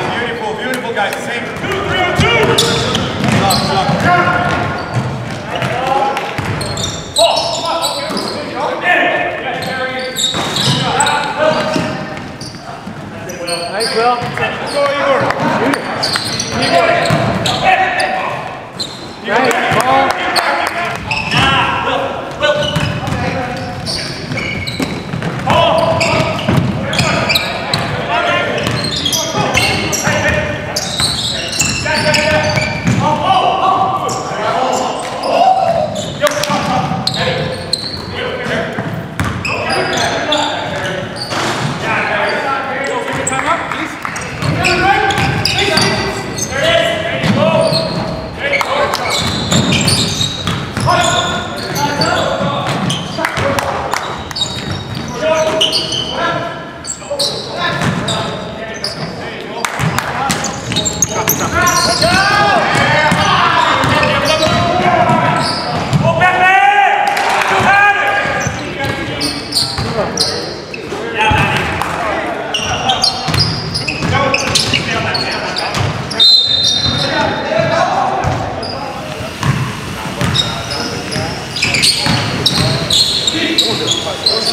Beautiful, beautiful guys. Same. 2, 3, 2. Nice, Will. Go, Igor. Igor. Nice ball. Nah, Will.